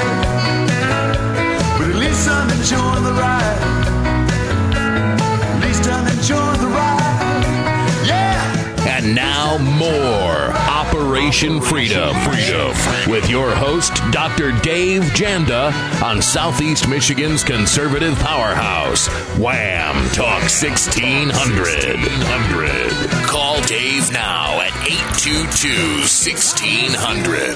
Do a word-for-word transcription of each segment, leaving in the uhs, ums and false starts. day, but at least I'm enjoying the ride. At least I'm enjoying the ride. Yeah. And now more Operation Freedom, Freedom with your host, Doctor Dave Janda, on Southeast Michigan's conservative powerhouse, Wham! Talk sixteen hundred. Call Dave now at eight two two, one six zero zero.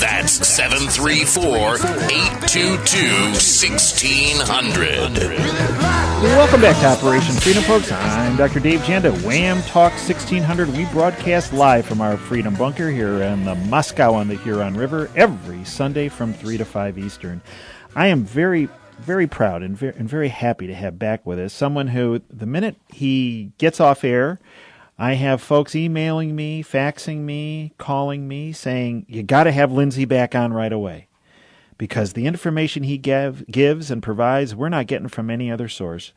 That's seven three four, eight two two, one six zero zero. Welcome back to Operation Freedom, folks. I'm Doctor Dave Janda, Wham! Talk sixteen hundred. We broadcast live from our Freedom Bunker here in the Moscow on the Huron River every Sunday from three to five Eastern. I am very, very proud and very, and very happy to have back with us someone who, the minute he gets off air, I have folks emailing me, faxing me, calling me, saying, you got to have Lindsey back on right away because the information he give, gives and provides, we're not getting from any other source.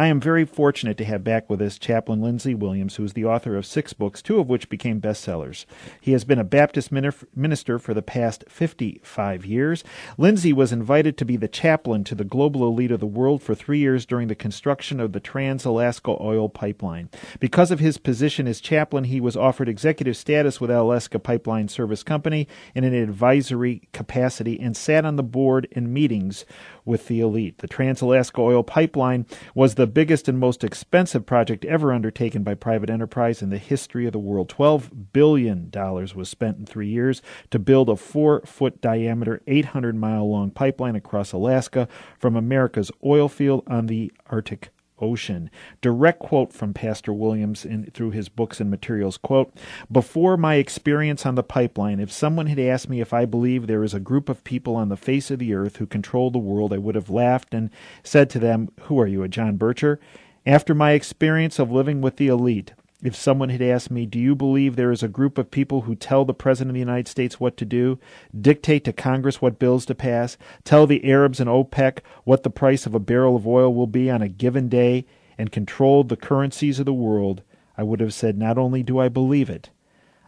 I am very fortunate to have back with us Chaplain Lindsey Williams, who is the author of six books, two of which became bestsellers. He has been a Baptist minister for the past fifty-five years. Lindsey was invited to be the chaplain to the global elite of the world for three years during the construction of the Trans-Alaska Oil Pipeline. Because of his position as chaplain, he was offered executive status with Alaska Pipeline Service Company in an advisory capacity and sat on the board in meetings with the elite. The Trans-Alaska Oil Pipeline was the biggest and most expensive project ever undertaken by private enterprise in the history of the world. twelve billion dollars was spent in three years to build a four-foot diameter, eight hundred mile long pipeline across Alaska from America's oil field on the Arctic Ocean. Direct quote from Pastor Williams in, through his books and materials, quote, before my experience on the pipeline, if someone had asked me if I believe there is a group of people on the face of the earth who control the world, I would have laughed and said to them, who are you, a John Bircher? After my experience of living with the elite, if someone had asked me, do you believe there is a group of people who tell the President of the United States what to do, dictate to Congress what bills to pass, tell the Arabs and OPEC what the price of a barrel of oil will be on a given day, and control the currencies of the world, I would have said, not only do I believe it,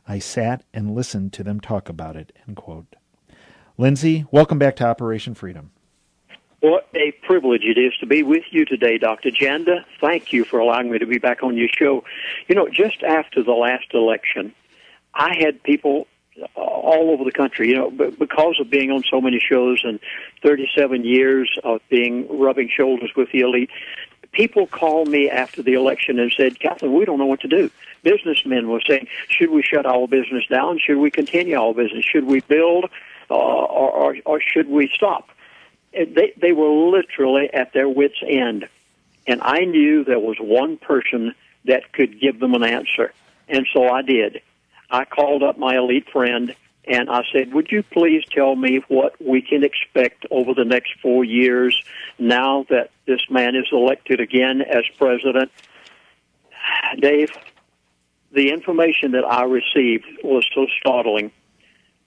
I sat and listened to them talk about it, end quote. Lindsey, welcome back to Operation Freedom. What a privilege it is to be with you today, Doctor Janda. Thank you for allowing me to be back on your show. You know, just after the last election, I had people all over the country, you know, because of being on so many shows and thirty-seven years of being rubbing shoulders with the elite, people called me after the election and said, Kathleen, we don't know what to do. Businessmen were saying, should we shut our business down? Should we continue our business? Should we build uh, or, or, or should we stop? They, they were literally at their wits' end, and I knew there was one person that could give them an answer, and so I did. I called up my elite friend, and I said, would you please tell me what we can expect over the next four years now that this man is elected again as president? Dave, the information that I received was so startling.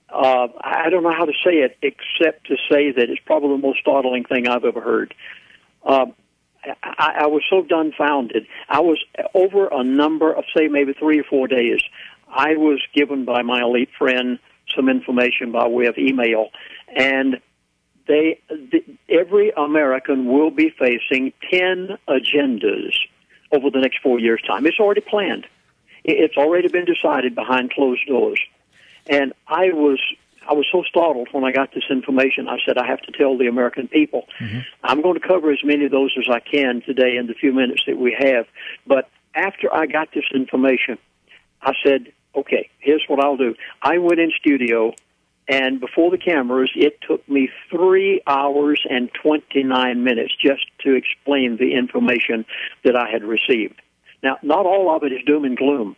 Uh, I don't know how to say it except to say that it's probably the most startling thing I've ever heard. Uh, I, I was so dumbfounded. I was, over a number of, say, maybe three or four days, I was given by my elite friend some information by way of email, and they, the, every American will be facing ten agendas over the next four years' time. It's already planned. It's already been decided behind closed doors. And I was I was so startled when I got this information. I said, I have to tell the American people. Mm-hmm. I'm going to cover as many of those as I can today in the few minutes that we have. But after I got this information, I said, okay, here's what I'll do. I went in studio, and before the cameras, it took me three hours and twenty-nine minutes just to explain the information that I had received. Now, not all of it is doom and gloom.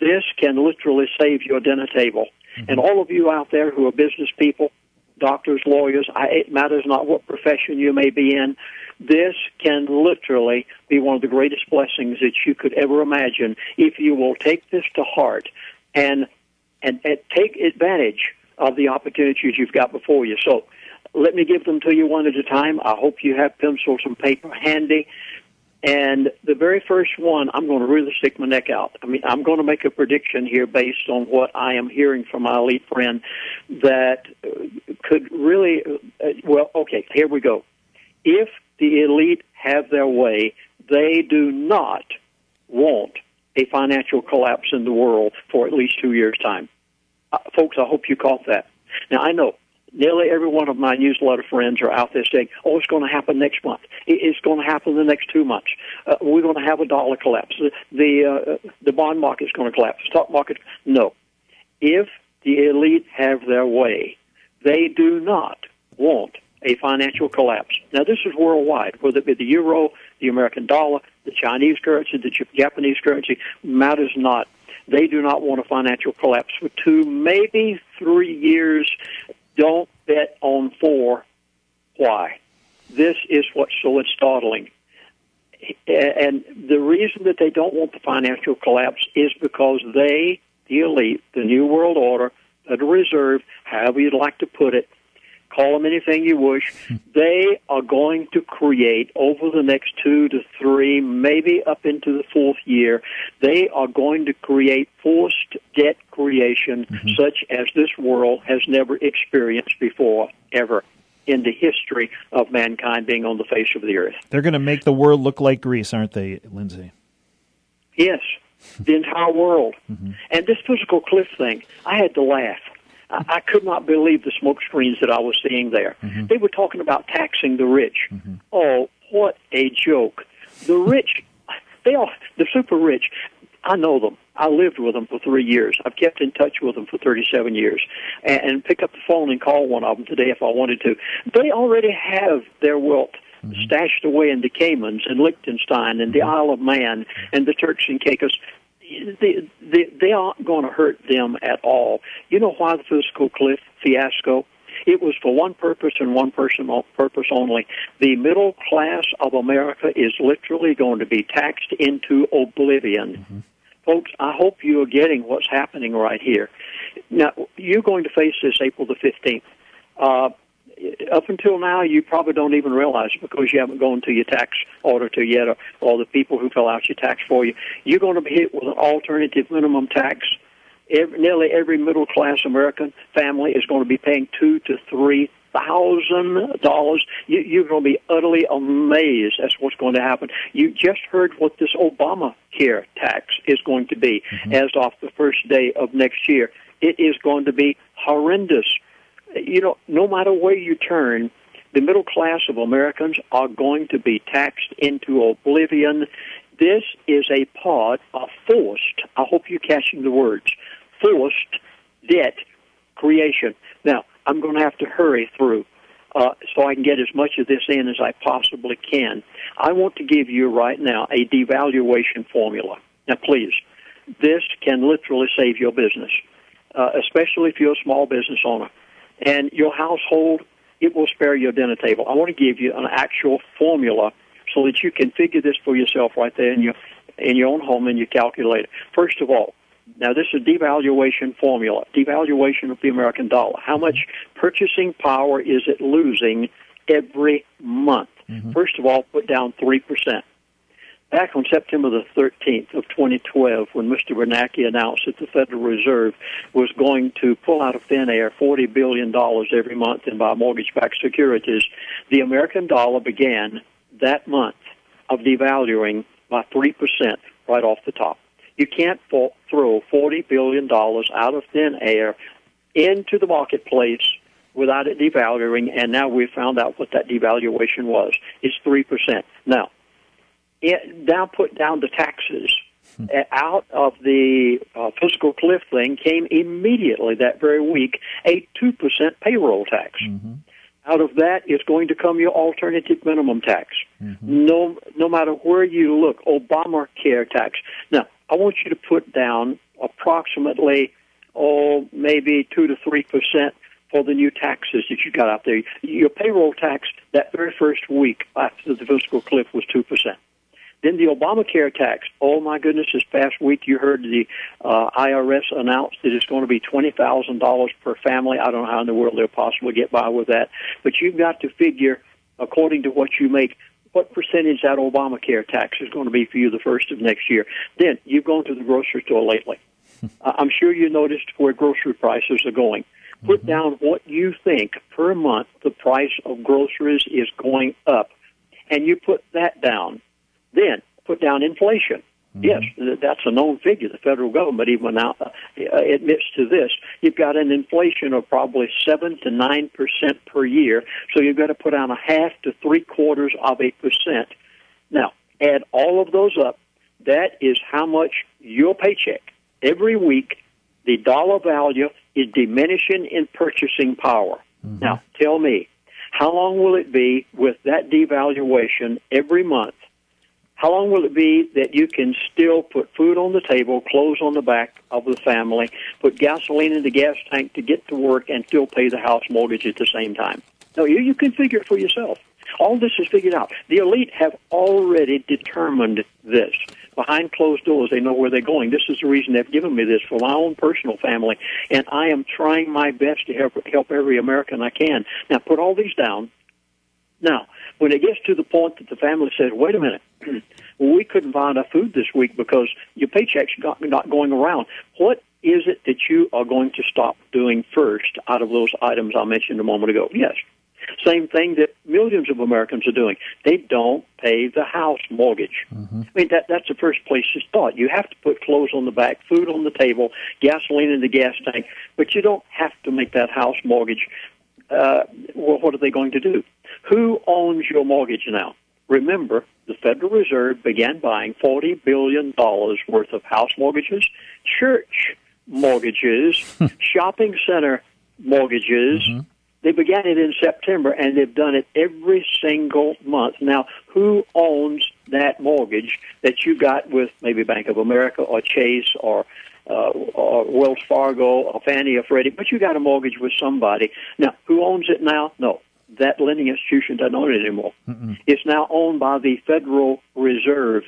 This can literally save your dinner table. Mm-hmm. And all of you out there who are business people, doctors, lawyers, I, it matters not what profession you may be in, this can literally be one of the greatest blessings that you could ever imagine if you will take this to heart and, and, and take advantage of the opportunities you've got before you. So let me give them to you one at a time. I hope you have pencils and paper handy. And the very first one, I'm going to really stick my neck out. I mean, I'm going to make a prediction here based on what I am hearing from my elite friend that could really, uh, well, okay, here we go. If the elite have their way, they do not want a financial collapse in the world for at least two years' time. Uh, folks, I hope you caught that. Now, I know nearly every one of my newsletter friends are out there saying, oh, it's going to happen next month. It's going to happen the next two months. Uh, we're going to have a dollar collapse. The, uh, the bond market is going to collapse. Stock market, no. If the elite have their way, they do not want a financial collapse. Now, this is worldwide, whether it be the euro, the American dollar, the Chinese currency, the Japanese currency, matters not. They do not want a financial collapse for two, maybe three years. Don't bet on four. Why? This is what's so startling. And the reason that they don't want the financial collapse is because they, the elite, the New World Order, the Reserve, however you'd like to put it, call them anything you wish, they are going to create over the next two to three, maybe up into the fourth year, they are going to create forced debt creation mm-hmm. such as this world has never experienced before, ever, in the history of mankind being on the face of the earth. They're going to make the world look like Greece, aren't they, Lindsey? Yes, the entire world. Mm-hmm. And this physical cliff thing, I had to laugh. I could not believe the smoke screens that I was seeing there. Mm-hmm. They were talking about taxing the rich. Mm-hmm. Oh, what a joke. The rich, they are the super rich. I know them. I lived with them for three years. I've kept in touch with them for thirty-seven years and, and pick up the phone and call one of them today if I wanted to. They already have their wealth mm-hmm. stashed away in the Caymans and Liechtenstein and mm-hmm. the Isle of Man and the Turks and Caicos. They, they, they aren't going to hurt them at all. You know why the fiscal cliff fiasco? It was for one purpose and one person purpose only. The middle class of America is literally going to be taxed into oblivion. Mm-hmm. Folks, I hope you are getting what's happening right here. Now, you're going to face this April the fifteenth. Uh, Up until now, you probably don't even realize it because you haven't gone to your tax auditor yet or, or the people who fill out your tax for you. You're going to be hit with an alternative minimum tax. Every, nearly every middle-class American family is going to be paying two thousand to three thousand dollars. You, you're going to be utterly amazed as what's going to happen. You just heard what this Obamacare tax is going to be mm-hmm. as of the first day of next year. It is going to be horrendous. You know, no matter where you turn, the middle class of Americans are going to be taxed into oblivion. This is a part of forced, I hope you're catching the words, forced debt creation. Now, I'm going to have to hurry through uh, so I can get as much of this in as I possibly can. I want to give you right now a devaluation formula. Now, please, this can literally save your business, uh, especially if you're a small business owner. And your household, it will spare your dinner table. I want to give you an actual formula so that you can figure this for yourself right there in your in your own home in your calculator. First of all, now this is a devaluation formula, devaluation of the American dollar. How much purchasing power is it losing every month? Mm-hmm. First of all, put down three percent. Back on September the thirteenth of twenty twelve, when Mister Bernanke announced that the Federal Reserve was going to pull out of thin air forty billion dollars every month and buy mortgage-backed securities, the American dollar began that month of devaluing by three percent right off the top. You can't throw forty billion dollars out of thin air into the marketplace without it devaluing, and now we've found out what that devaluation was. It's three percent. Now, It now put down the taxes. Hmm. Out of the uh, fiscal cliff thing came immediately that very week a two percent payroll tax. Mm-hmm. Out of that is going to come your alternative minimum tax. Mm-hmm. No, no matter where you look, Obamacare tax. Now, I want you to put down approximately, oh, maybe two to three percent for the new taxes that you got out there. Your payroll tax that very first week after the fiscal cliff was two percent. Then the Obamacare tax, oh, my goodness, this past week you heard the uh, I R S announce that it's going to be twenty thousand dollars per family. I don't know how in the world they'll possibly get by with that. But you've got to figure, according to what you make, what percentage that Obamacare tax is going to be for you the first of next year. Then you've gone to the grocery store lately. I'm sure you noticed where grocery prices are going. Put down what you think per month the price of groceries is going up, and you put that down. Then put down inflation. Mm-hmm. Yes, that's a known figure. The federal government even now admits to this. You've got an inflation of probably seven to nine percent per year, so you've got to put down a half to three-quarters of a percent. Now, add all of those up. That is how much your paycheck every week, the dollar value is diminishing in purchasing power. Mm-hmm. Now, tell me, how long will it be with that devaluation every month? How long will it be that you can still put food on the table, clothes on the back of the family, put gasoline in the gas tank to get to work, and still pay the house mortgage at the same time? No, you, you can figure it for yourself. All this is figured out. The elite have already determined this. Behind closed doors, they know where they're going. This is the reason they've given me this for my own personal family, and I am trying my best to help, help every American I can. Now, put all these down. Now, when it gets to the point that the family says, wait a minute, well, we couldn't buy enough food this week because your paycheck's not going around, what is it that you are going to stop doing first out of those items I mentioned a moment ago? Yes. Same thing that millions of Americans are doing. They don't pay the house mortgage. Mm-hmm. I mean, that, that's the first place to start. You have to put clothes on the back, food on the table, gasoline in the gas tank, but you don't have to make that house mortgage. Uh, well, what are they going to do? Who owns your mortgage now? Remember, the Federal Reserve began buying forty billion dollars worth of house mortgages, church mortgages, shopping center mortgages. Mm-hmm. They began it in September, and they've done it every single month. Now, who owns that mortgage that you got with maybe Bank of America or Chase or, uh, or Wells Fargo or Fannie or Freddie, but you got a mortgage with somebody. Now, who owns it now? No, that lending institution doesn't own it anymore. Mm-mm. It's now owned by the Federal Reserve.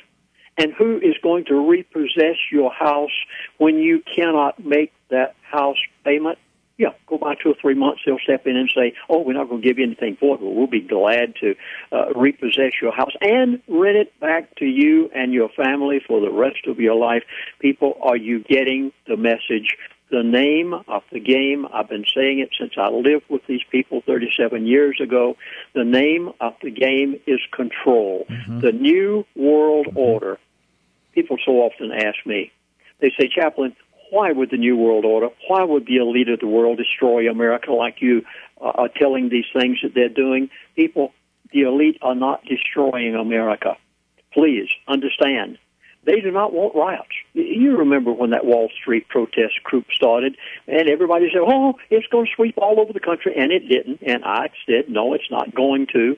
And who is going to repossess your house when you cannot make that house payment? Yeah, go by two or three months, they'll step in and say, oh, we're not going to give you anything for it, but we'll be glad to uh, repossess your house and rent it back to you and your family for the rest of your life. People, are you getting the message? The name of the game, I've been saying it since I lived with these people thirty-seven years ago, the name of the game is control. Mm-hmm. The New World Order. People so often ask me, they say, Chaplain, why would the New World Order, why would the elite of the world destroy America like you uh, are telling these things that they're doing? People, the elite are not destroying America. Please understand. They do not want riots. You remember when that Wall Street protest group started, and everybody said, oh, it's going to sweep all over the country, and it didn't. And I said, no, it's not going to.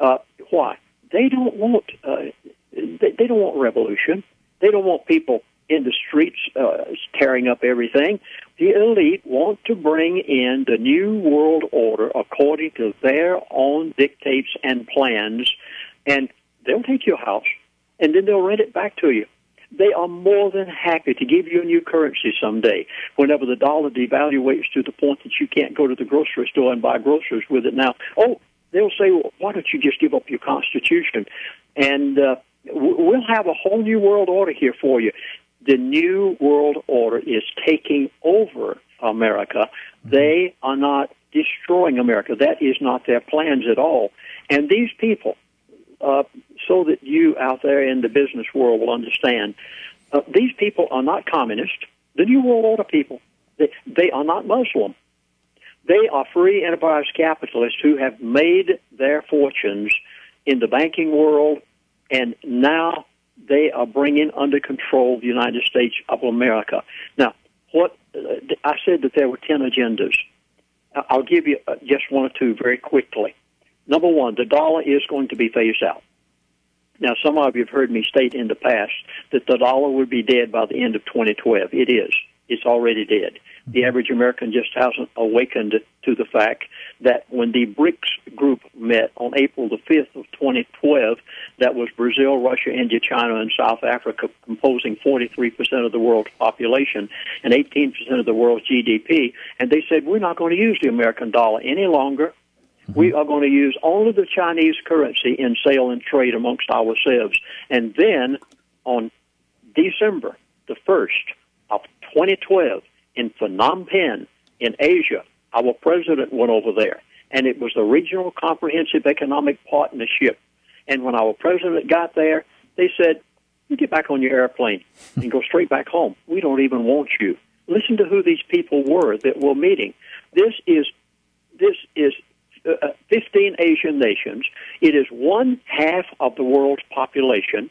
Uh, why? They don't want, uh, they, they don't want revolution. They don't want people in the streets uh, tearing up everything. The elite want to bring in the New World Order according to their own dictates and plans, and they'll take your house, and then they'll rent it back to you. They are more than happy to give you a new currency someday whenever the dollar devaluates to the point that you can't go to the grocery store and buy groceries with it now. Oh, they'll say, well, why don't you just give up your Constitution, and uh, we'll have a whole New World Order here for you. The New World Order is taking over America. They are not destroying America. That is not their plans at all. And these people, uh, so that you out there in the business world will understand, uh, these people are not communist. The New World Order people, they, they are not Muslim. They are free enterprise capitalists who have made their fortunes in the banking world, and now they are bringing under control the United States of America. Now, what uh, I said that there were ten agendas. I'll give you just one or two very quickly. Number one, the dollar is going to be phased out. Now, some of you have heard me state in the past that the dollar would be dead by the end of twenty twelve. It is. It's already dead. The average American just hasn't awakened to the fact that when the BRICS group met on April the fifth of twenty twelve, that was Brazil, Russia, India, China, and South Africa composing forty-three percent of the world's population and eighteen percent of the world's G D P, and they said, we're not going to use the American dollar any longer. We are going to use only the Chinese currency in sale and trade amongst ourselves. And then on December the first of twenty twelve, in Phnom Penh, in Asia, Our president went over there, and it was the Regional Comprehensive Economic Partnership. And when our president got there, they said, you get back on your airplane and go straight back home. We don't even want you. Listen to who these people were that were meeting. This is this is uh, fifteen Asian nations. It is one half of the world's population.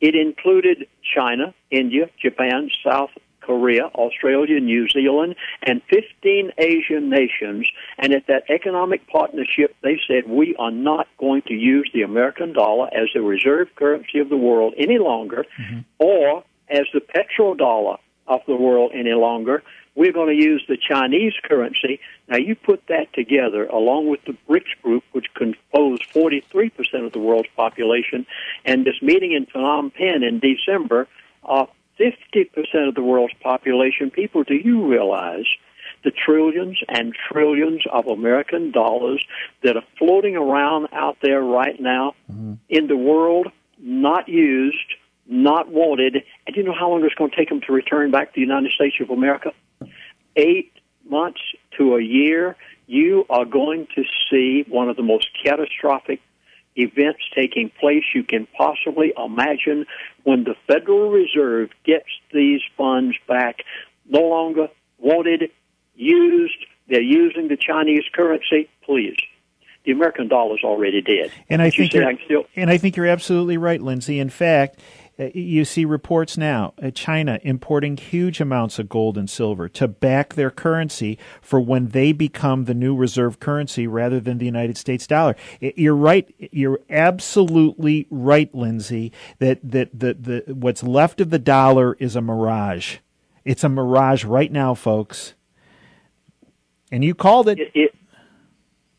It included China, India, Japan, South Korea, Australia, New Zealand, and fifteen Asian nations. And at that economic partnership, they said, we are not going to use the American dollar as the reserve currency of the world any longer, mm-hmm. or as the petrodollar of the world any longer. We're going to use the Chinese currency. Now, you put that together along with the BRICS group, which composed forty-three percent of the world's population, and this meeting in Phnom Penh in December, uh, fifty percent of the world's population. People, do you realize the trillions and trillions of American dollars that are floating around out there right now mm-hmm. in the world, not used, not wanted? And do you know how long it's going to take them to return back to the United States of America? Eight months to a year, you are going to see one of the most catastrophic events taking place you can possibly imagine when the Federal Reserve gets these funds back. No longer wanted, used. They're using the Chinese currency. Please. The American dollar's already dead. And I, think you're, I still- and I think you're absolutely right, Lindsey. In fact, you see reports now, China importing huge amounts of gold and silver to back their currency for when they become the new reserve currency rather than the United States dollar. You're right. You're absolutely right, Lindsey, that, that the, the what's left of the dollar is a mirage. It's a mirage right now, folks. And you called it. it, it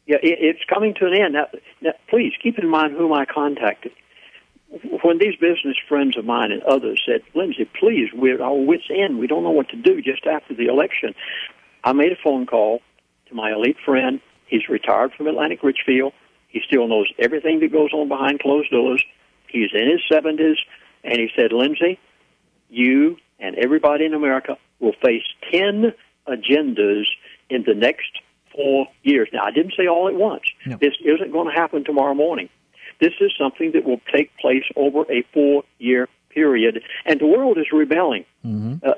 yeah, it, it's coming to an end. Now, now, please keep in mind whom I contacted. When these business friends of mine and others said, Lindsey, please, we're at our wits' end. We don't know what to do just after the election. I made a phone call to my elite friend. He's retired from Atlantic Richfield. He still knows everything that goes on behind closed doors. He's in his seventies. And he said, Lindsey, you and everybody in America will face ten agendas in the next four years. Now, I didn't say all at once. No. This isn't going to happen tomorrow morning. This is something that will take place over a four-year period, and the world is rebelling. Mm-hmm. Uh,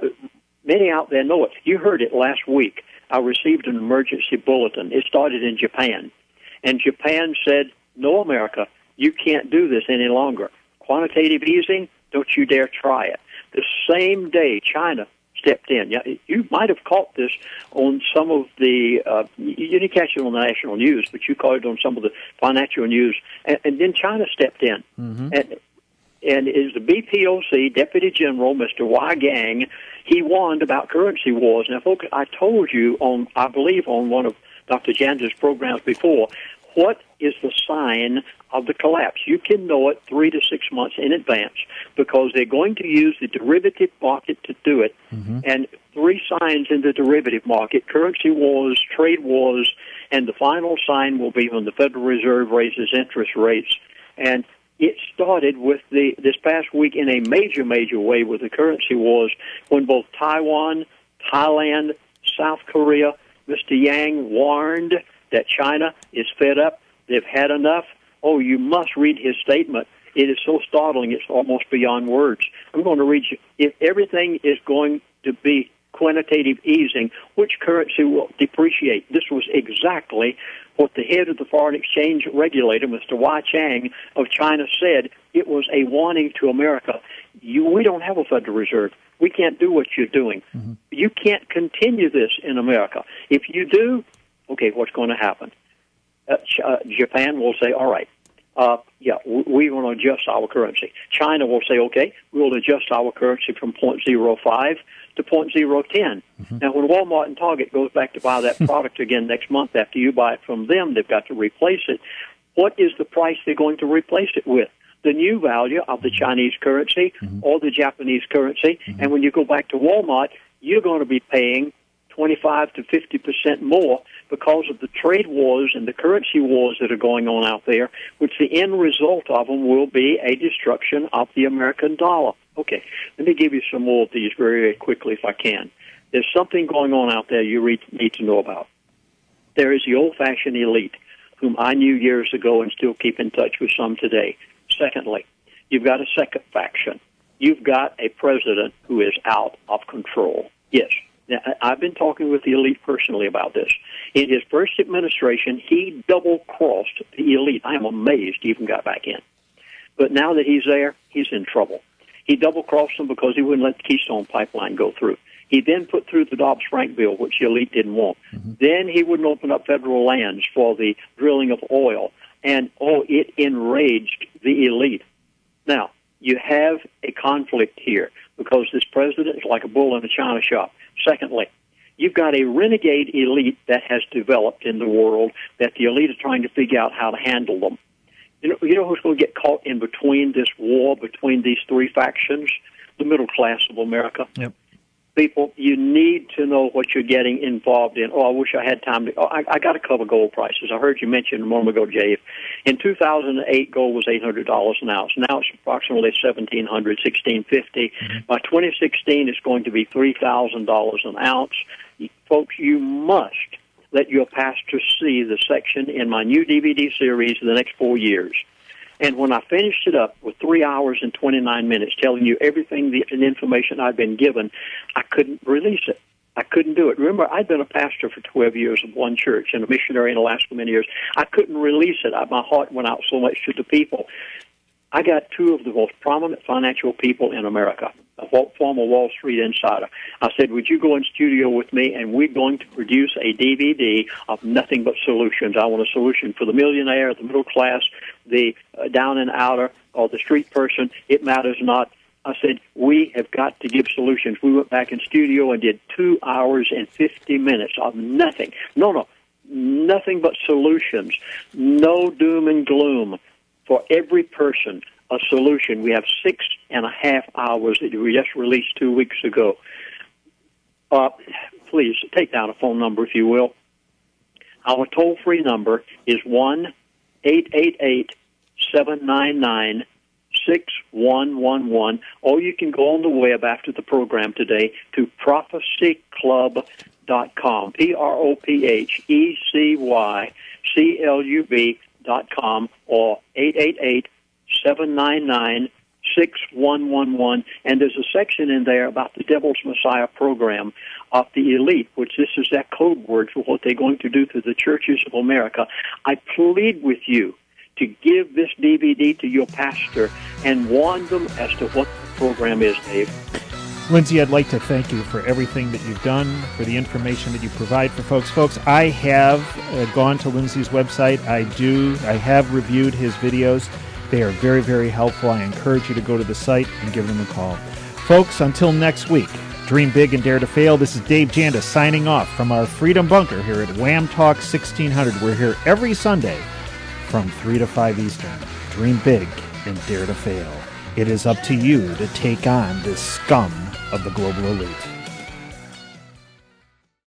many out there know it. You heard it last week. I received an emergency bulletin. It started in Japan, and Japan said, no, America, you can't do this any longer. Quantitative easing, don't you dare try it. The same day, China stepped in. You might have caught this on some of the, uh, you didn't catch it on the national news, but you caught it on some of the financial news. And, and then China stepped in. Mm-hmm. And, and is the B P O C Deputy General, Mister Wang Chang, he warned about currency wars. Now, folks, I told you on, I believe, on one of Doctor Janda's programs before, what is the sign of the collapse? You can know it three to six months in advance because they're going to use the derivative market to do it. Mm-hmm. And three signs in the derivative market, currency wars, trade wars, and the final sign will be when the Federal Reserve raises interest rates. And it started with the this past week in a major, major way with the currency wars when both Taiwan, Thailand, South Korea, Mister Yang warned that China is fed up, they've had enough. Oh, you must read his statement. It is so startling, it's almost beyond words. I'm going to read you. If everything is going to be quantitative easing, which currency will depreciate? This was exactly what the head of the foreign exchange regulator, Mister Wang Chang of China, said. It was a warning to America. You, we don't have a Federal Reserve. We can't do what you're doing. Mm-hmm. You can't continue this in America. If you do, okay, what's going to happen? Uh, Ch- uh, Japan will say, all right, uh, yeah, w- we're going to adjust our currency. China will say, okay, we'll adjust our currency from zero point zero five to zero point zero one zero. Mm-hmm. Now, when Walmart and Target goes back to buy that product again next month after you buy it from them, they've got to replace it. What is the price they're going to replace it with? The new value of the Chinese currency mm-hmm. or the Japanese currency. Mm-hmm. And when you go back to Walmart, you're going to be paying twenty-five to fifty percent more because of the trade wars and the currency wars that are going on out there, which the end result of them will be a destruction of the American dollar. Okay, let me give you some more of these very, very quickly if I can. There's something going on out there you re- need to know about. there is the old-fashioned elite, whom I knew years ago and still keep in touch with some today. Secondly, you've got a second faction. You've got a president who is out of control. Yes. Now, I've been talking with the elite personally about this. In his first administration, he double-crossed the elite. I am amazed he even got back in. But now that he's there, he's in trouble. He double-crossed them because he wouldn't let the Keystone pipeline go through. He then put through the Dobbs-Frank bill, which the elite didn't want. Mm-hmm. Then he wouldn't open up federal lands for the drilling of oil. And, oh, it enraged the elite. Now, you have a conflict here because this president is like a bull in a china shop. Secondly, you've got a renegade elite that has developed in the world that the elite is trying to figure out how to handle them. You know, you know who's going to get caught in between this war between these three factions? The middle class of America. Yep. People, you need to know what you're getting involved in. Oh, I wish I had time to. Oh, I, I got to cover gold prices. I heard you mention a moment ago, Jay. In two thousand eight, gold was eight hundred dollars an ounce. Now it's approximately seventeen hundred dollars, sixteen fifty. Mm-hmm. By twenty sixteen, it's going to be three thousand dollars an ounce. Folks, you must let your pastor see the section in my new D V D series in the next four years. And when I finished it up with three hours and twenty-nine minutes telling you everything, the information I'd been given, I couldn't release it. I couldn't do it. Remember, I'd been a pastor for twelve years of one church and a missionary in Alaska many years. I couldn't release it. I, my heart went out so much to the people. I got two of the most prominent financial people in America, a former Wall Street insider. I said, would you go in studio with me, and we're going to produce a D V D of nothing but solutions. I want a solution for the millionaire, the middle class, the down and outer, or the street person. It matters not. I said, we have got to give solutions. We went back in studio and did two hours and fifty minutes of nothing. No, no, nothing but solutions. No doom and gloom. For every person, a solution. We have six and a half hours that we just released two weeks ago. Uh, please, take down a phone number, if you will. Our toll-free number is one eight eight eight, seven nine nine, six one one one. Or you can go on the web after the program today to prophecy club dot com, P R O P H E C Y C L U B dot com or eight eight eight, seven nine nine, six one one one, and there's a section in there about the Devil's Messiah program of the elite, which this is that code word for what they're going to do to the churches of America. I plead with you to give this D V D to your pastor and warn them as to what the program is, Dave. Lindsey, I'd like to thank you for everything that you've done, for the information that you provide for folks. Folks, I have uh, gone to Lindsey's website. I do. I have reviewed his videos. They are very, very helpful. I encourage you to go to the site and give them a call. Folks, until next week, dream big and dare to fail. This is Dave Janda signing off from our Freedom Bunker here at Wham Talk sixteen hundred. We're here every Sunday from three to five Eastern. Dream big and dare to fail. It is up to you to take on this scum of the global elite.